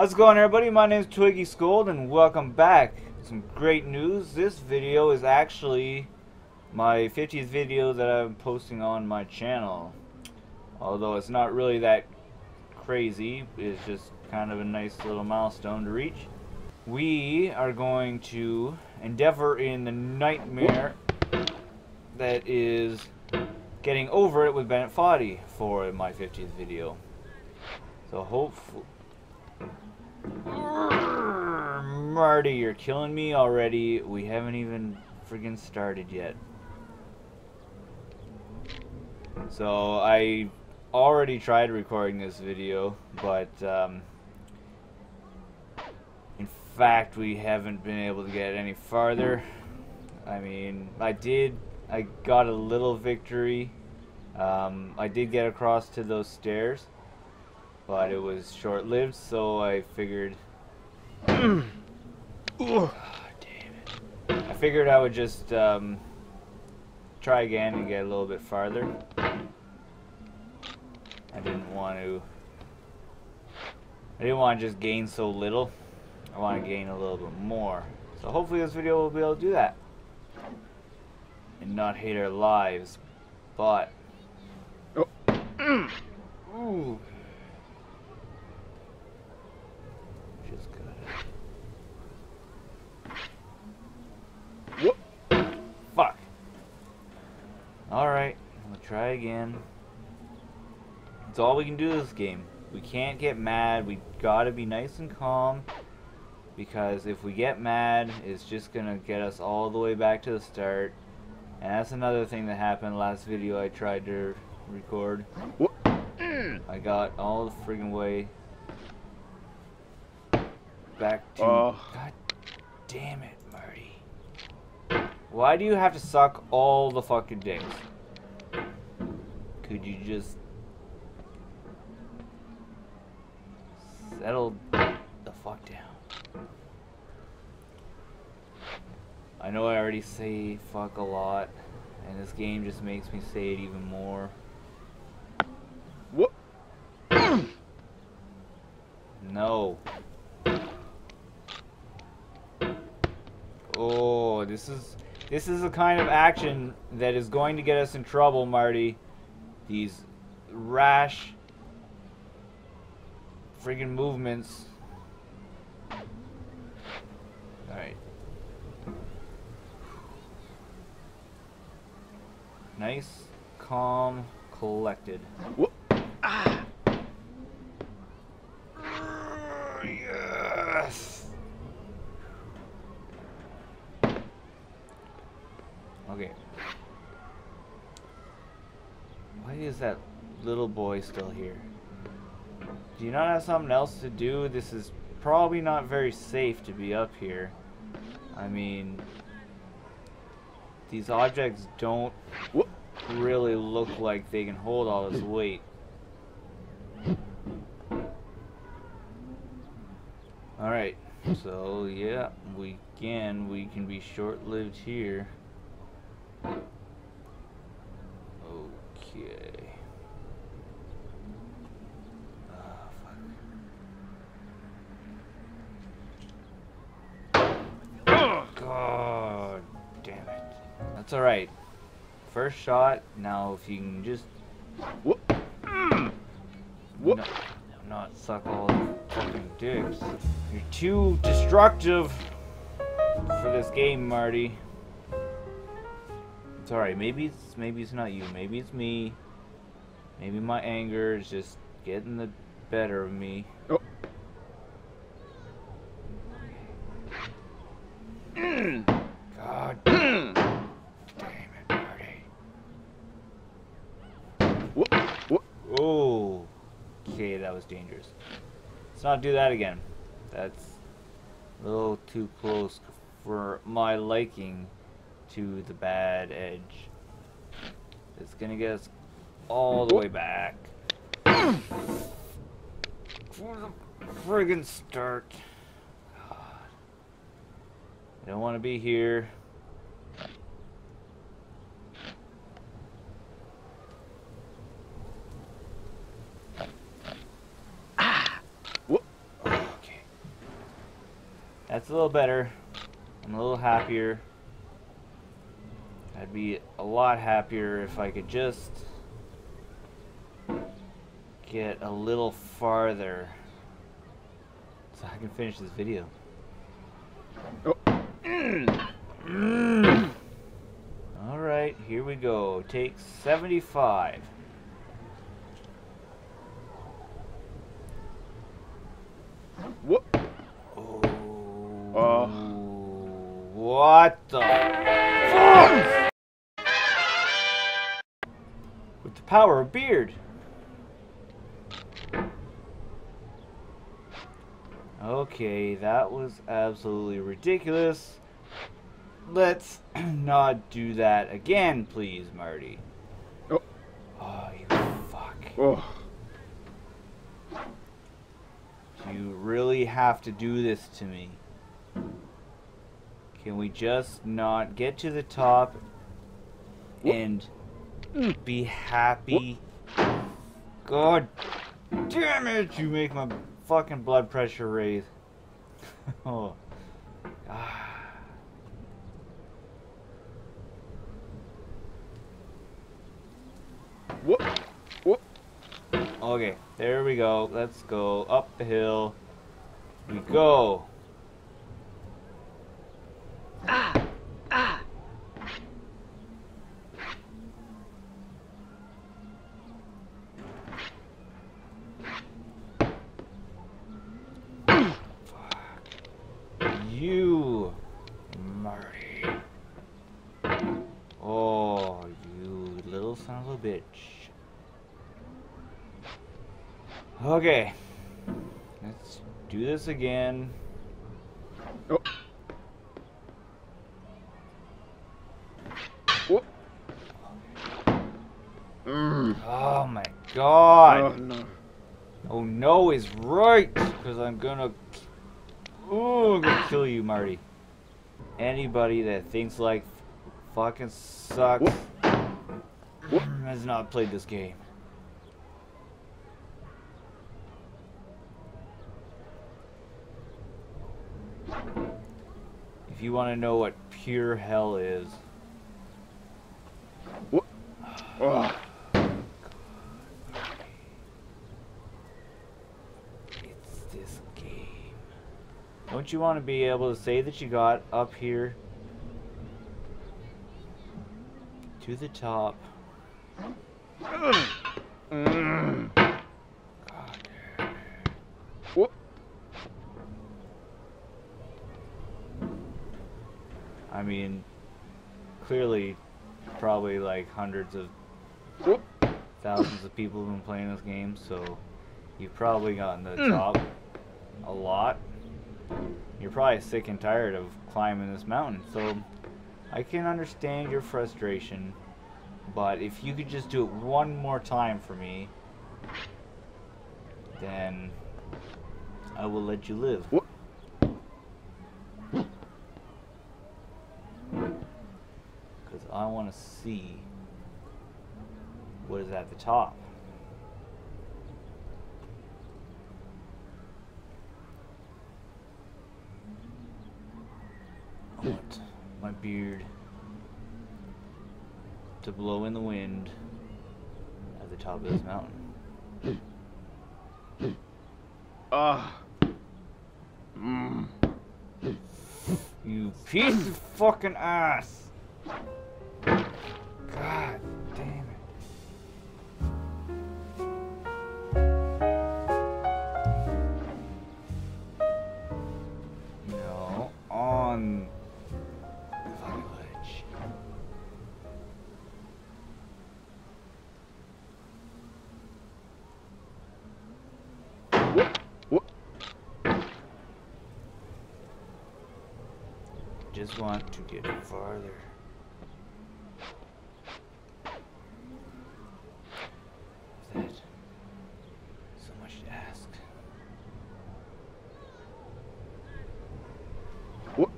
How's it going, everybody? My name is Twiggy Skold and welcome back. Some great news. This video is actually my 50th video that I'm posting on my channel. Although it's not really that crazy, it's just kind of a nice little milestone to reach. We are going to endeavor in the nightmare that is Getting Over It with Bennett Foddy for my 50th video. So hopefully... Marty, you're killing me already. We haven't even friggin' started yet. So I already tried recording this video, but in fact we haven't been able to get any farther. I mean, I got a little victory. I did get across to those stairs, but it was short-lived, so I figured I would just try again and get a little bit farther. I didn't want to just gain so little. I want to gain a little bit more. So hopefully this video will be able to do that and not hate our lives, but ooh. Alright, we'll try again. That's all we can do this game. We can't get mad. We gotta be nice and calm, because if we get mad, it's just gonna get us all the way back to the start. And that's another thing that happened last video I tried to record. I got all the friggin' way back to... God damn it, Marty. Why do you have to suck all the fucking dicks? Could you just settle the fuck down? I know I already say fuck a lot, and this game just makes me say it even more. What? No. Oh, this is the kind of action that is going to get us in trouble, Marty. These rash friggin' movements. Alright. Nice, calm, collected. Whoop. Ah. Yes. Okay. Why is that little boy still here? Do you not have something else to do? This is probably not very safe to be up here. I mean, these objects don't really look like they can hold all this weight. Alright, so yeah, we can be short-lived here. Okay. Oh, fuck. Oh, God damn it. That's alright. First shot. Now, if you can just. Not suck all the fucking dicks. You're too destructive for this game, Marty. Sorry, maybe it's not you, maybe it's me. Maybe my anger is just getting the better of me. Oh. God damn it, Marty. Oh, okay, that was dangerous. Let's not do that again. That's a little too close for my liking. To the bad edge. It's gonna get us all the way back. For the friggin' start. God. I don't wanna be here. Okay, That's a little better. I'm a little happier. I'd be a lot happier if I could just get a little farther so I can finish this video. Oh. Alright, here we go. Take 75. Whoop. Oh. What the fuck? With the power of beard. Okay, that was absolutely ridiculous. Let's not do that again, please, Marty. Oh, oh you fuck. Oh. You really have to do this to me. Can we just not get to the top and be happy? God damn it, you make my fucking blood pressure raise. Oh. Whoop. Whoop. Okay, there we go. Let's go up the hill. We go. You, Marty. Oh, you little son of a bitch. Okay. Let's do this again. Oh. Whoop. Oh my god. Oh no. Oh no is right, because I'm gonna... Ooh, I'm gonna kill you, Marty. Anybody that thinks like fucking sucks has not played this game. If you want to know what pure hell is, what? Oh. Don't you want to be able to say that you got up here to the top? God. Whoop. I mean, clearly, probably like hundreds of thousands of people have been playing this game, so you've probably gotten to the top a lot. You're probably sick and tired of climbing this mountain, so I can understand your frustration, but if you could just do it one more time for me, then I will let you live. What? Because I want to see what is at the top. I want my beard to blow in the wind at the top of this mountain. You piece of fucking ass! God damn it. Just want to get farther. Is that so much to ask? What?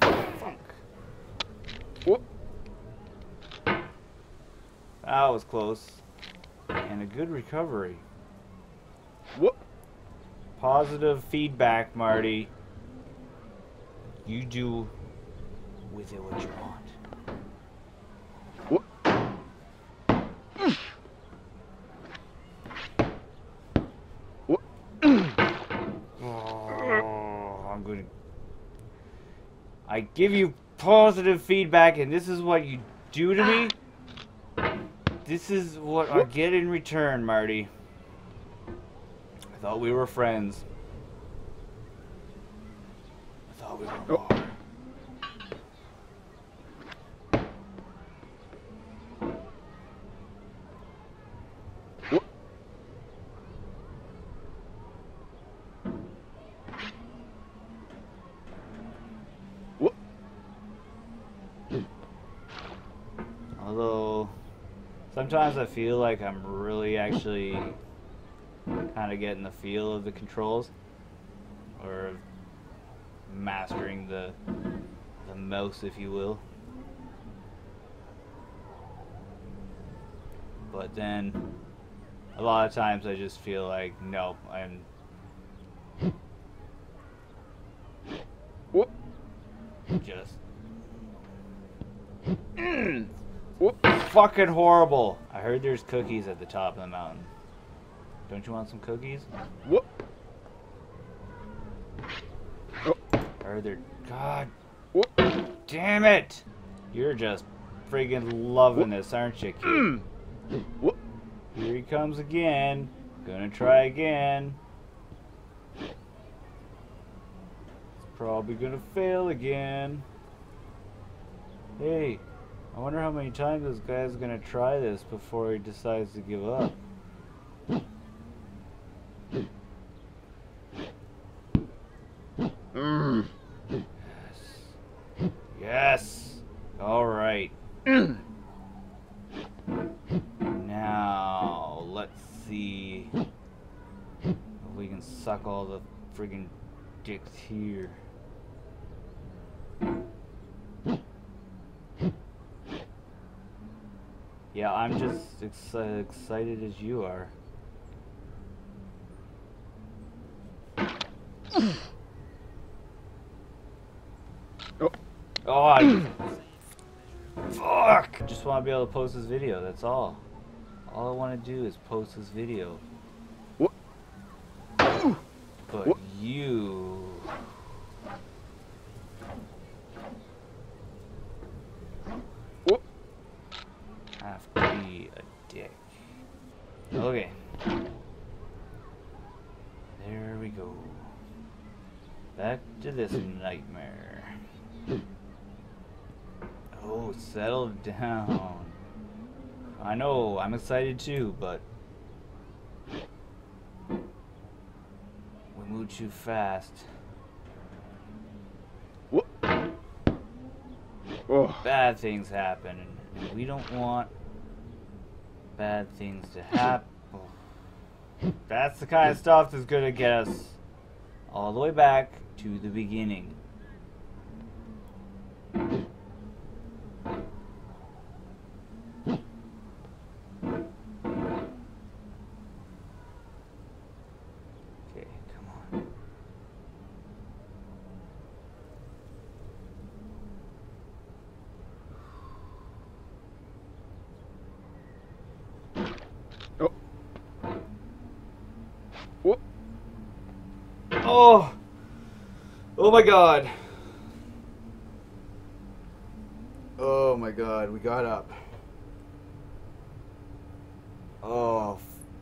Fuck. What? That was close. And a good recovery. Whoop. Positive feedback, Marty. You do with it what you want. I give you positive feedback, and this is what you do to me? This is what I get in return, Marty. I thought we were friends. I thought we were more. Sometimes I feel like I'm really actually kind of getting the feel of the controls or mastering the mouse, if you will. But then a lot of times I just feel like, nope, I'm... Whoop. Just... Whoop. Fucking horrible. I heard there's cookies at the top of the mountain. Don't you want some cookies? Whoop. Oh. I heard there. God. Whoop. Damn it. You're just friggin' loving Whoop. This, aren't you, kid? Whoop. Here he comes again. Gonna try again. It's probably gonna fail again. Hey. I wonder how many times this guy's gonna try this before he decides to give up. Mm. Yes. Yes. All right. Now let's see if we can suck all the friggin' dicks here. Yeah, I'm just excited as you are. Oh, I just, fuck! I just want to be able to post this video, that's all. All I want to do is post this video. What? But what? You... have to be a dick. Okay. There we go. Back to this nightmare. Oh, settle down. I know, I'm excited too, but... we move too fast. Whoop. Oh. Bad things happen. We don't want bad things to happen. That's the kind of stuff that's gonna get us all the way back to the beginning. Oh, oh my God. Oh my God, we got up. Oh.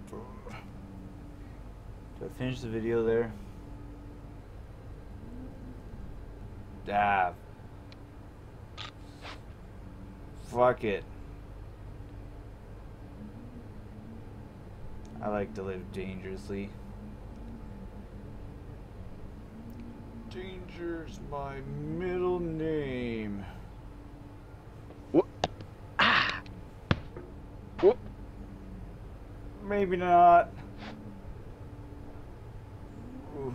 Did I finish the video there? Dab. Fuck it. I like to live dangerously. Danger's my middle name. What? Ah. What? Maybe not. Ooh.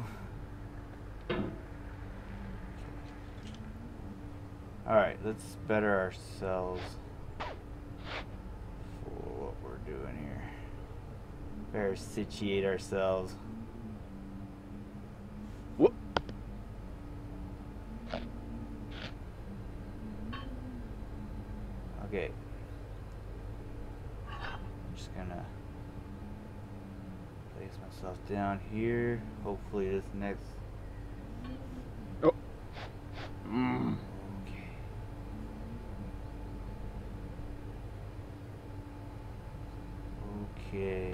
All right, let's better ourselves. doing here. Better situate ourselves. Whoop. Okay. I'm just gonna place myself down here. Hopefully this next. Oh. Mm. Okay. Okay.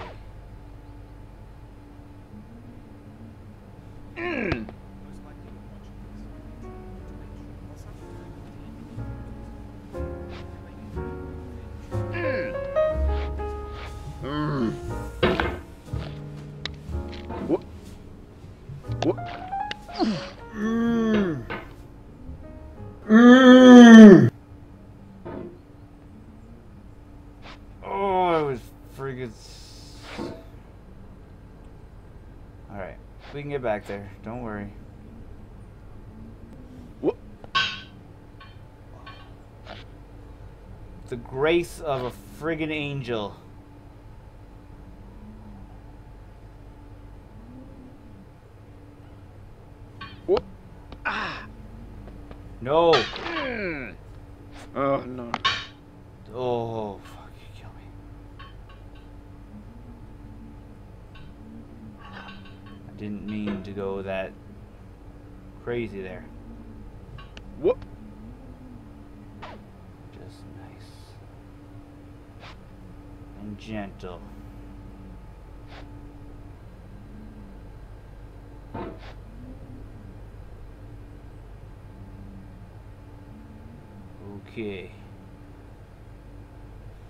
Alright, we can get back there, don't worry. Whoop. The grace of a friggin' angel. Whoop. Ah. No. Oh no. Oh. Didn't mean to go that crazy there. Whoop. Just nice and gentle. Okay.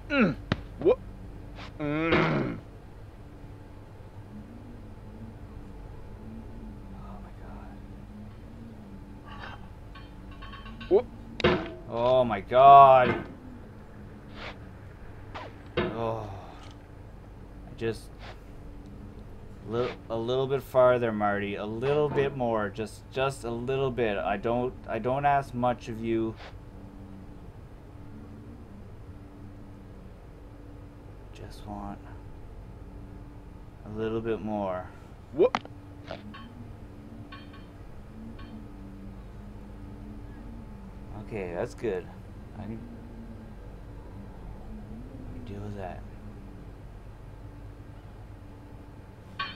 Whoop. Oh my god. Oh. Just a little bit farther, Marty. A little bit more. Just a little bit. I don't ask much of you. Just want a little bit more. Whoop. Okay, that's good. I can deal with that.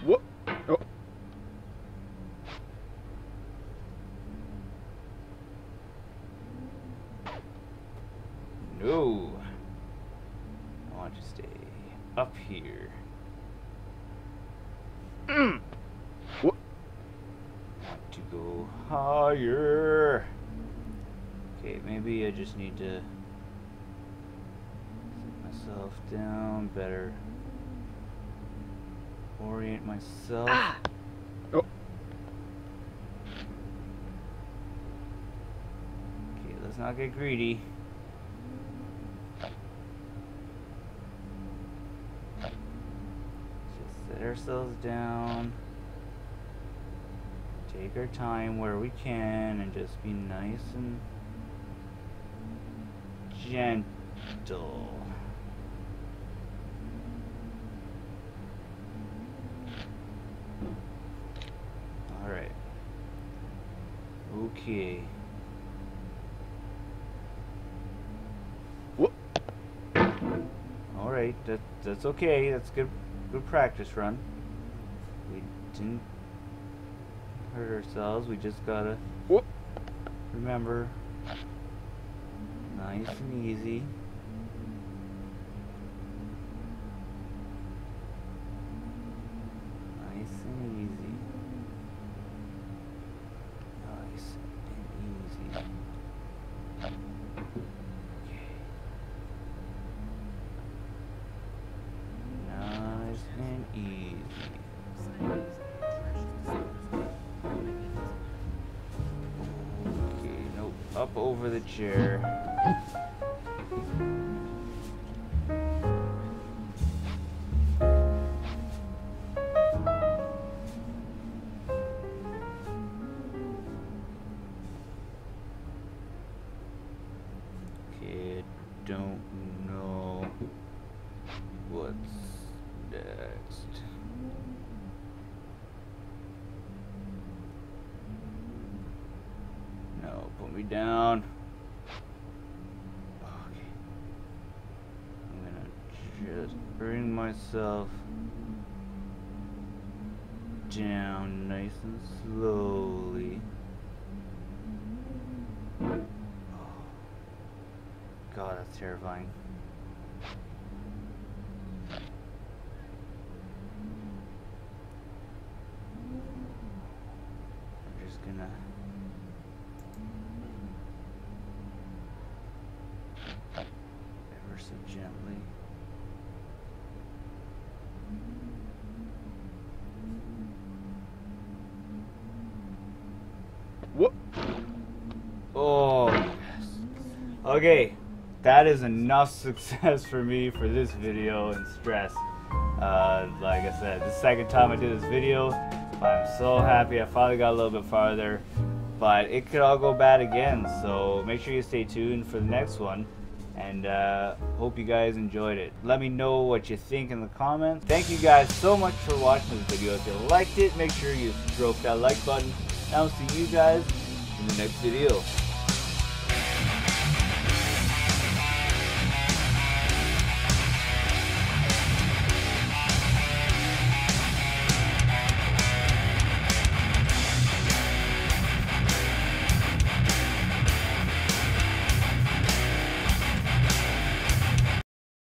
Whoop! Oh. No. I want to stay up here. Whoop! I want to go higher. Okay, maybe I just need to sit myself down better. Orient myself. Ah! Oh. Okay, let's not get greedy. Just sit ourselves down. Take our time where we can and just be nice and gentle. All right. Okay. Whoop. All right. That's okay. That's good practice run. We didn't hurt ourselves. We just gotta whoop. Remember. Nice and easy. Nice and easy. Nice and easy. Okay. Nice and easy. Okay, nope. Up over the chair. Don't know what would bring myself down nice and slowly. Oh, God, that's terrifying. I'm just gonna... ever so gently. What? Oh, yes. Okay, that is enough success for me for this video and stress. Like I said, the second time I did this video, I'm so happy I finally got a little bit farther, but it could all go bad again, so make sure you stay tuned for the next one, and hope you guys enjoyed it. Let me know what you think in the comments. Thank you guys so much for watching this video. If you liked it, make sure you stroke that like button. I'll see you guys in the next video.